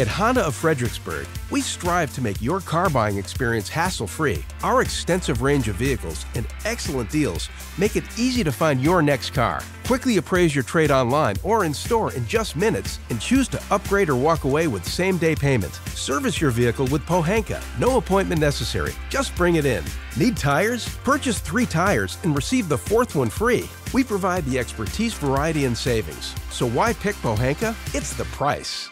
At Honda of Fredericksburg, we strive to make your car buying experience hassle-free. Our extensive range of vehicles and excellent deals make it easy to find your next car. Quickly appraise your trade online or in store in just minutes and choose to upgrade or walk away with same-day payment. Service your vehicle with Pohanka. No appointment necessary. Just bring it in. Need tires? Purchase 3 tires and receive the 4th one free. We provide the expertise, variety, and savings. So why pick Pohanka? It's the price.